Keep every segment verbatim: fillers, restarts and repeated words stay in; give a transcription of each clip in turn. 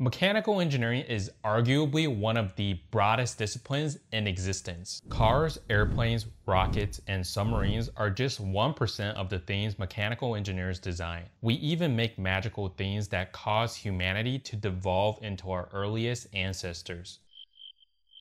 Mechanical engineering is arguably one of the broadest disciplines in existence. Cars, airplanes, rockets, and submarines are just one percent of the things mechanical engineers design. We even make magical things that cause humanity to devolve into our earliest ancestors.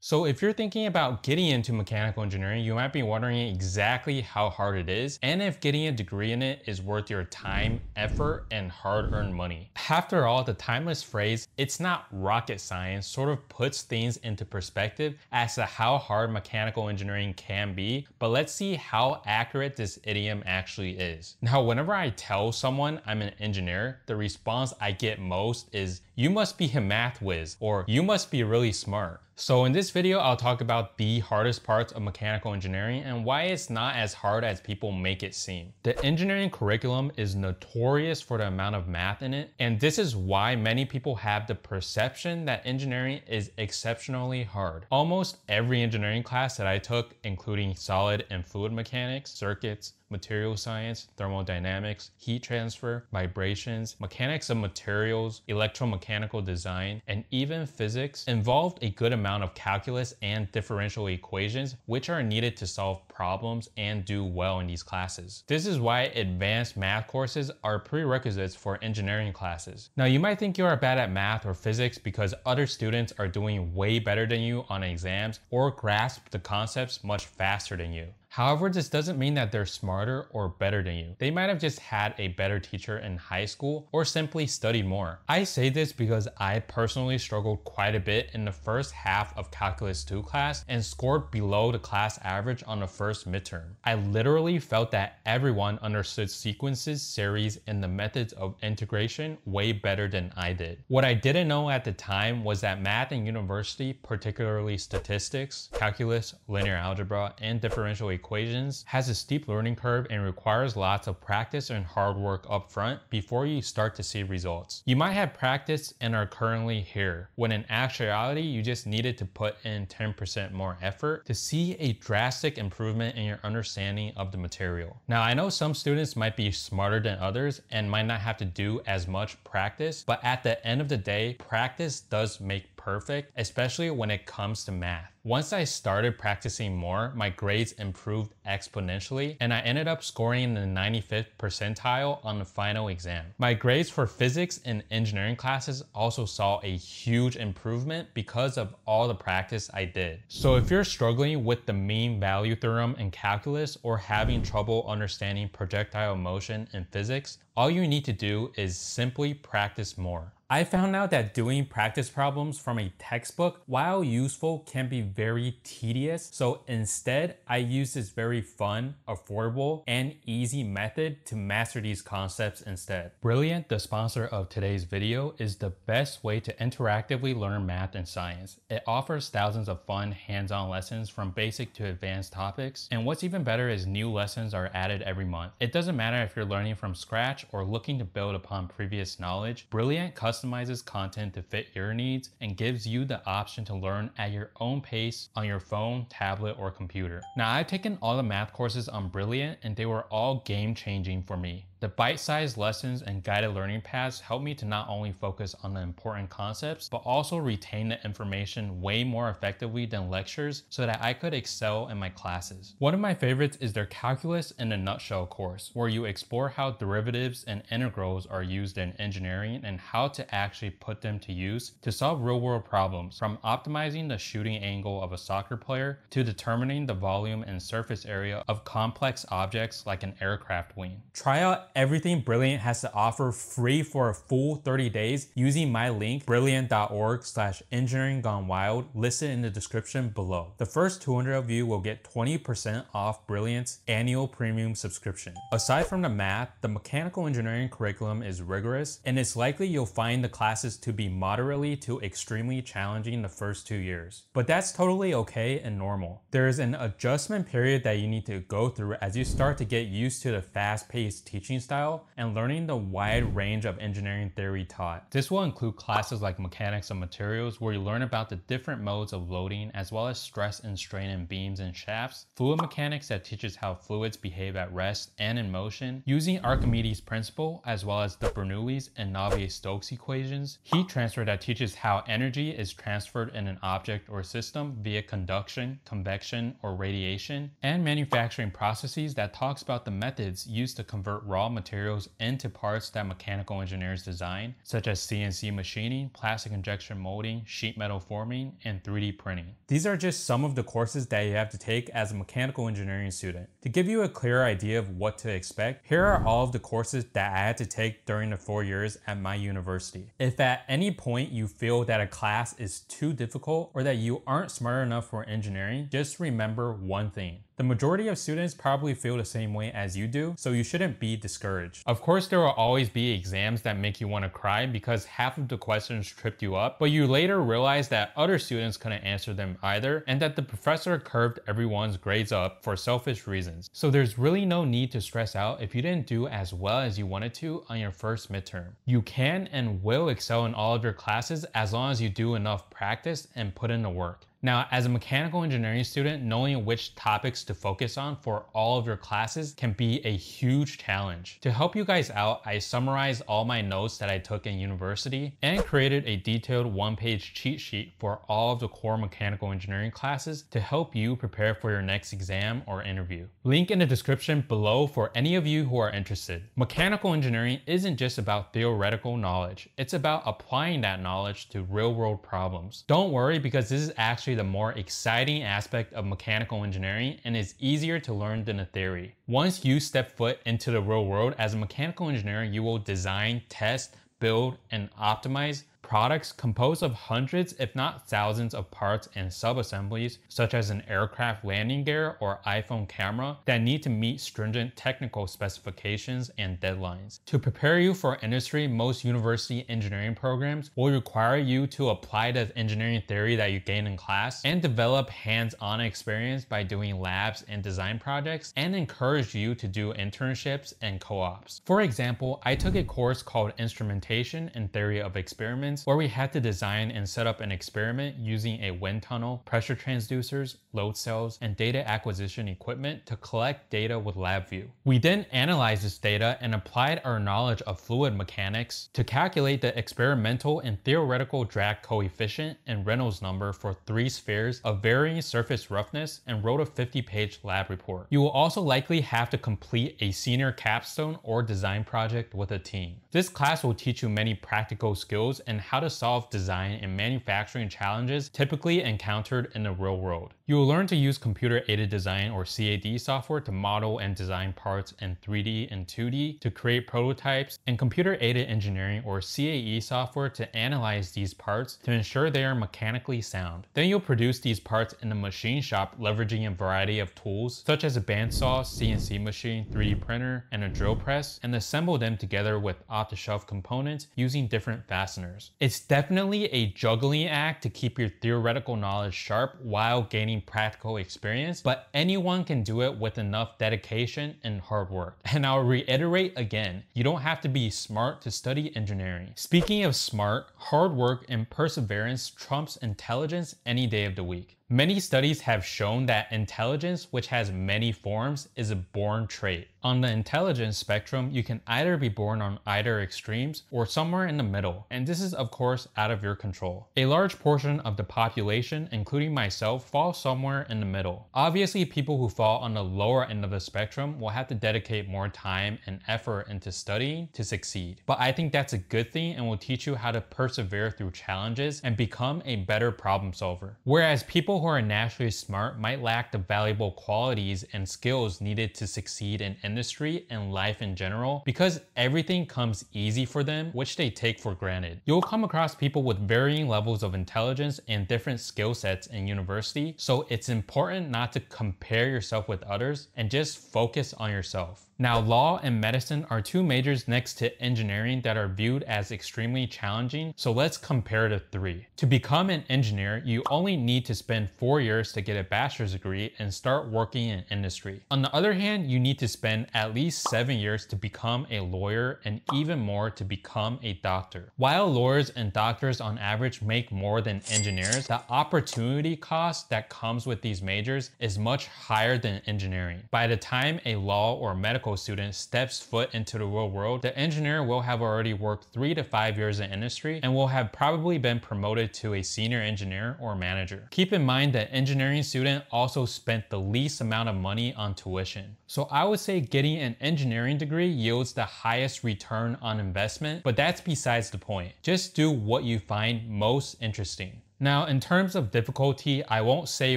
So if you're thinking about getting into mechanical engineering, you might be wondering exactly how hard it is and if getting a degree in it is worth your time, effort, and hard-earned money. After all, the timeless phrase, "it's not rocket science," sort of puts things into perspective as to how hard mechanical engineering can be, but let's see how accurate this idiom actually is. Now, whenever I tell someone I'm an engineer, the response I get most is, "you must be a math whiz," or "you must be really smart." So in this video, I'll talk about the hardest parts of mechanical engineering and why it's not as hard as people make it seem. The engineering curriculum is notorious for the amount of math in it, and this is why many people have the perception that engineering is exceptionally hard. Almost every engineering class that I took, including solid and fluid mechanics, circuits, material science, thermodynamics, heat transfer, vibrations, mechanics of materials, electromechanical design, and even physics involved a good amount of calculus and differential equations, which are needed to solve problems and do well in these classes. This is why advanced math courses are prerequisites for engineering classes. Now, you might think you are bad at math or physics because other students are doing way better than you on exams or grasp the concepts much faster than you. However, this doesn't mean that they're smarter or better than you. They might have just had a better teacher in high school or simply studied more. I say this because I personally struggled quite a bit in the first half of Calculus two class and scored below the class average on the first midterm. I literally felt that everyone understood sequences, series, and the methods of integration way better than I did. What I didn't know at the time was that math in university, particularly statistics, calculus, linear algebra, and differential equations, equations has a steep learning curve and requires lots of practice and hard work up front before you start to see results. You might have practiced and are currently here, when in actuality you just needed to put in ten percent more effort to see a drastic improvement in your understanding of the material. Now, I know some students might be smarter than others and might not have to do as much practice, but at the end of the day, practice does make perfect, especially when it comes to math. Once I started practicing more, my grades improved exponentially, and I ended up scoring in the ninety-fifth percentile on the final exam. My grades for physics and engineering classes also saw a huge improvement because of all the practice I did. So if you're struggling with the mean value theorem in calculus or having trouble understanding projectile motion in physics, all you need to do is simply practice more. I found out that doing practice problems from a textbook, while useful, can be very tedious. So instead, I use this very fun, affordable, and easy method to master these concepts instead. Brilliant, the sponsor of today's video, is the best way to interactively learn math and science. It offers thousands of fun, hands-on lessons from basic to advanced topics. And what's even better is new lessons are added every month. It doesn't matter if you're learning from scratch or looking to build upon previous knowledge. Brilliant customizes content to fit your needs and gives you the option to learn at your own pace on your phone, tablet, or computer. Now, I've taken all the math courses on Brilliant and they were all game-changing for me. The bite-sized lessons and guided learning paths help me to not only focus on the important concepts, but also retain the information way more effectively than lectures so that I could excel in my classes. One of my favorites is their Calculus in a Nutshell course, where you explore how derivatives and integrals are used in engineering and how to actually put them to use to solve real-world problems, from optimizing the shooting angle of a soccer player to determining the volume and surface area of complex objects like an aircraft wing. Try out everything Brilliant has to offer free for a full thirty days using my link brilliant dot org slash engineering gone wild listed in the description below. The first two hundred of you will get twenty percent off Brilliant's annual premium subscription. Aside from the math, the mechanical engineering curriculum is rigorous, and it's likely you'll find the classes to be moderately to extremely challenging the first two years. But that's totally okay and normal. There is an adjustment period that you need to go through as you start to get used to the fast-paced teaching style and learning the wide range of engineering theory taught. This will include classes like mechanics of materials, where you learn about the different modes of loading as well as stress and strain in beams and shafts, fluid mechanics that teaches how fluids behave at rest and in motion, using Archimedes' principle as well as the Bernoulli's and Navier-Stokes equations, heat transfer that teaches how energy is transferred in an object or system via conduction, convection, or radiation, and manufacturing processes that talks about the methods used to convert raw materials into parts that mechanical engineers design, such as C N C machining, plastic injection molding, sheet metal forming, and three D printing. These are just some of the courses that you have to take as a mechanical engineering student. To give you a clear idea of what to expect, here are all of the courses that I had to take during the four years at my university. If at any point you feel that a class is too difficult or that you aren't smart enough for engineering, just remember one thing. The majority of students probably feel the same way as you do, so you shouldn't be discouraged. Of course, there will always be exams that make you want to cry because half of the questions tripped you up, but you later realize that other students couldn't answer them either, and that the professor curved everyone's grades up for selfish reasons. So there's really no need to stress out if you didn't do as well as you wanted to on your first midterm. You can and will excel in all of your classes as long as you do enough practice and put in the work. Now, as a mechanical engineering student, knowing which topics to focus on for all of your classes can be a huge challenge. To help you guys out, I summarized all my notes that I took in university and created a detailed one-page cheat sheet for all of the core mechanical engineering classes to help you prepare for your next exam or interview. Link in the description below for any of you who are interested. Mechanical engineering isn't just about theoretical knowledge. It's about applying that knowledge to real-world problems. Don't worry, because this is actually the more exciting aspect of mechanical engineering and is easier to learn than a theory. Once you step foot into the real world as a mechanical engineer, you will design, test, build, and optimize products composed of hundreds, if not thousands, of parts and sub-assemblies, such as an aircraft landing gear or iPhone camera, that need to meet stringent technical specifications and deadlines. To prepare you for industry, most university engineering programs will require you to apply the engineering theory that you gain in class and develop hands-on experience by doing labs and design projects, and encourage you to do internships and co-ops. For example, I took a course called Instrumentation and Theory of Experiments, where we had to design and set up an experiment using a wind tunnel, pressure transducers, load cells, and data acquisition equipment to collect data with LabVIEW. We then analyzed this data and applied our knowledge of fluid mechanics to calculate the experimental and theoretical drag coefficient and Reynolds number for three spheres of varying surface roughness, and wrote a fifty page lab report. You will also likely have to complete a senior capstone or design project with a team. This class will teach you many practical skills and how to solve design and manufacturing challenges typically encountered in the real world. You will learn to use computer-aided design, or C A D, software to model and design parts in three D and two D to create prototypes, and computer-aided engineering, or C A E, software to analyze these parts to ensure they are mechanically sound. Then you'll produce these parts in the machine shop, leveraging a variety of tools such as a bandsaw, C N C machine, three D printer, and a drill press, and assemble them together with off-the-shelf components using different fasteners. It's definitely a juggling act to keep your theoretical knowledge sharp while gaining practical experience, but anyone can do it with enough dedication and hard work. And I'll reiterate again, you don't have to be smart to study engineering. Speaking of smart, hard work and perseverance trumps intelligence any day of the week. Many studies have shown that intelligence, which has many forms, is a born trait. On the intelligence spectrum, you can either be born on either extremes or somewhere in the middle, and this is of course out of your control. A large portion of the population, including myself, fall somewhere in the middle. Obviously, people who fall on the lower end of the spectrum will have to dedicate more time and effort into studying to succeed. But I think that's a good thing and will teach you how to persevere through challenges and become a better problem solver. Whereas people People who are naturally smart might lack the valuable qualities and skills needed to succeed in industry and life in general, because everything comes easy for them, which they take for granted. You'll come across people with varying levels of intelligence and different skill sets in university, so it's important not to compare yourself with others and just focus on yourself. Now, law and medicine are two majors next to engineering that are viewed as extremely challenging, so let's compare the three. To become an engineer, you only need to spend four years to get a bachelor's degree and start working in industry. On the other hand, you need to spend at least seven years to become a lawyer and even more to become a doctor. While lawyers and doctors on average make more than engineers, the opportunity cost that comes with these majors is much higher than engineering. By the time a law or medical student steps foot into the real world, the engineer will have already worked three to five years in industry and will have probably been promoted to a senior engineer or manager. Keep in mind that engineering student also spent the least amount of money on tuition. So I would say getting an engineering degree yields the highest return on investment, but that's besides the point. Just do what you find most interesting. Now, in terms of difficulty, I won't say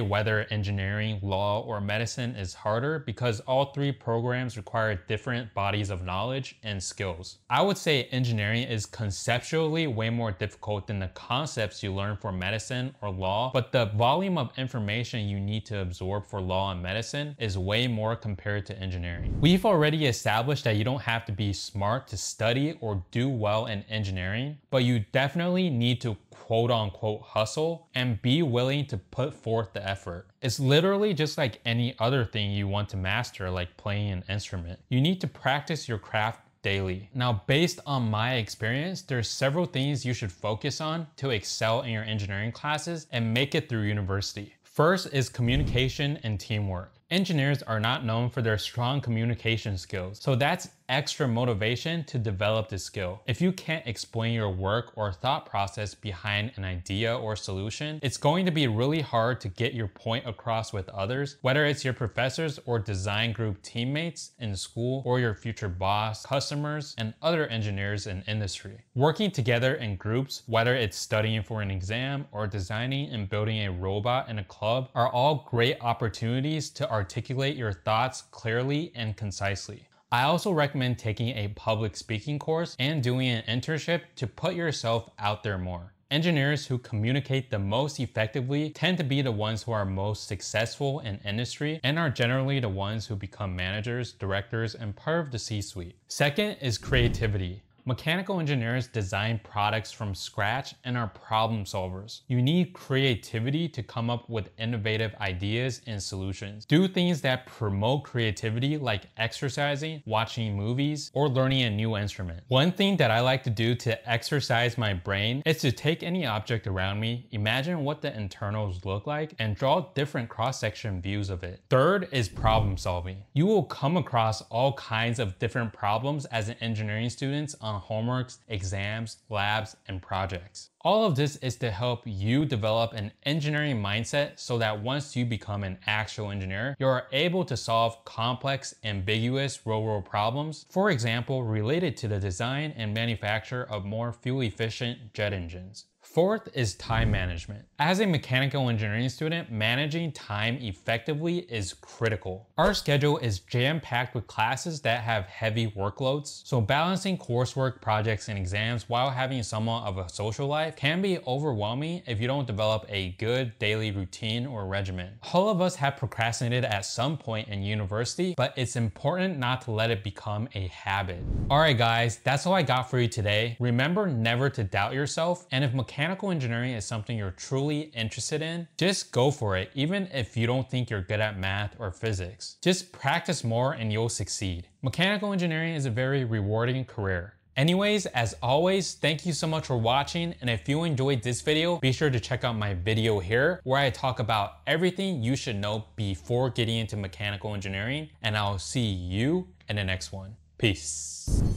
whether engineering, law, or medicine is harder because all three programs require different bodies of knowledge and skills. I would say engineering is conceptually way more difficult than the concepts you learn for medicine or law, but the volume of information you need to absorb for law and medicine is way more compared to engineering. We've already established that you don't have to be smart to study or do well in engineering, but you definitely need to quote-unquote hustle and be willing to put forth the effort. It's literally just like any other thing you want to master, like playing an instrument. You need to practice your craft daily. Now, based on my experience, there's several things you should focus on to excel in your engineering classes and make it through university. First is communication and teamwork. Engineers are not known for their strong communication skills, so that's extra motivation to develop this skill. If you can't explain your work or thought process behind an idea or solution, it's going to be really hard to get your point across with others, whether it's your professors or design group teammates in school or your future boss, customers, and other engineers in industry. Working together in groups, whether it's studying for an exam or designing and building a robot in a club, are all great opportunities to articulate your thoughts clearly and concisely. I also recommend taking a public speaking course and doing an internship to put yourself out there more. Engineers who communicate the most effectively tend to be the ones who are most successful in industry and are generally the ones who become managers, directors, and part of the C-suite. Second is creativity. Mechanical engineers design products from scratch and are problem solvers. You need creativity to come up with innovative ideas and solutions. Do things that promote creativity, like exercising, watching movies, or learning a new instrument. One thing that I like to do to exercise my brain is to take any object around me, imagine what the internals look like, and draw different cross-section views of it. Third is problem solving. You will come across all kinds of different problems as an engineering student on homeworks, exams, labs, and projects. All of this is to help you develop an engineering mindset so that once you become an actual engineer, you are able to solve complex, ambiguous real-world problems, for example, related to the design and manufacture of more fuel-efficient jet engines. Fourth is time management. As a mechanical engineering student, managing time effectively is critical. Our schedule is jam-packed with classes that have heavy workloads, so balancing coursework, projects, and exams while having somewhat of a social life can be overwhelming if you don't develop a good daily routine or regimen. All of us have procrastinated at some point in university, but it's important not to let it become a habit. Alright guys, that's all I got for you today. Remember never to doubt yourself, and if mechanical Mechanical engineering is something you're truly interested in, just go for it, even if you don't think you're good at math or physics. Just practice more and you'll succeed. Mechanical engineering is a very rewarding career. Anyways, as always, thank you so much for watching, and if you enjoyed this video, be sure to check out my video here where I talk about everything you should know before getting into mechanical engineering, and I'll see you in the next one. Peace.